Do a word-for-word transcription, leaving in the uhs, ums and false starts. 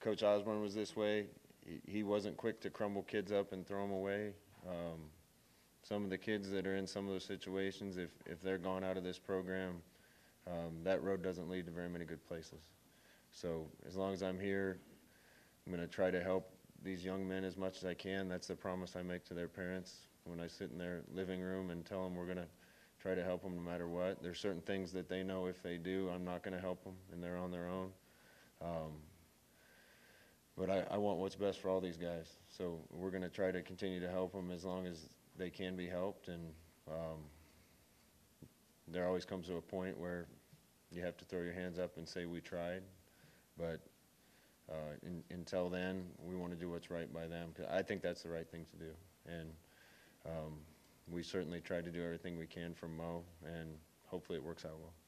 Coach Osborne was this way. He, he wasn't quick to crumble kids up and throw them away. Um, some of the kids that are in some of those situations, if, if they're gone out of this program, um, that road doesn't lead to very many good places. So as long as I'm here, I'm going to try to help these young men as much as I can. That's the promise I make to their parents when I sit in their living room and tell them we're going to try to help them no matter what. There's certain things that they know if they do, I'm not going to help them, and they're on their own. Um, but I, I want what's best for all these guys. So we're going to try to continue to help them as long as they can be helped. And um, there always comes to a point where you have to throw your hands up and say we tried. But uh, in, until then, we want to do what's right by them, because I think that's the right thing to do. And um, we certainly try to do everything we can for Mo, and hopefully it works out well.